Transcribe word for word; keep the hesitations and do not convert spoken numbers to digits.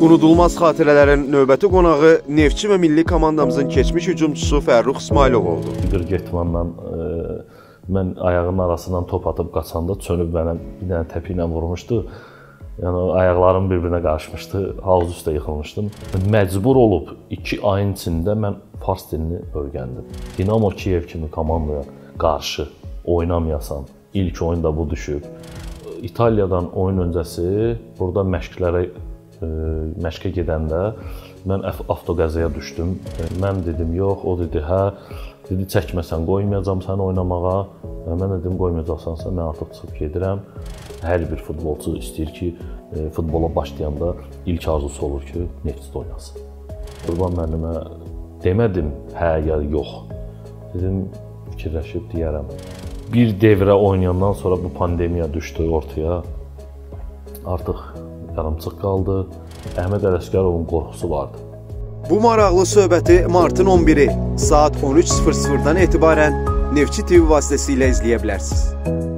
Unudulmaz xatirələrin növbəti qonağı Neftçi və milli komandamızın keçmiş hücumçusu Fərrux İsmayılov oldu. Bir getmanla mən ayağımın arasından top atıb qaçanda çönüb mənə bir dənə təpi ilə vurmuşdu. Yəni ayaqlarım bir-birinə qarışmışdı, havuz üstə yıxılmışdım. Məcbur olub iki ayın içində mən fars dilini öyrəndim. Dinamo Kiev kimi komandaya qarşı oynamayasan, ilk oyunda bu düşüb. İtaliyadan oyun öncəsi burada məşqlərə məşqə gedəndə mən avtoqəzaya düşdüm. Mən dedim yox, o dedi hə, dedi çəkməsən qoymayacam səni oynamağa. Mən dedim qoymayacaqsansa mən artıq çıxıb gedirəm. Hər bir futbolçu istəyir ki, futbola başlayanda ilk arzusu olur ki, Neftçidə oynasın. Qurban müəllimə demədim hə ya yox. Dedim fikirləşib deyərəm. Bir devrə oynayandan sonra bu pandemiya düşdü ortaya. Artıq yarımçıq qaldı. Əhməd Ələsgərovun qorxusu vardı. Bu maraqlı söhbəti martın on biri saat on üç sıfır sıfırdan etibarən Neftçi T V vasitəsilə izləyə bilərsiniz.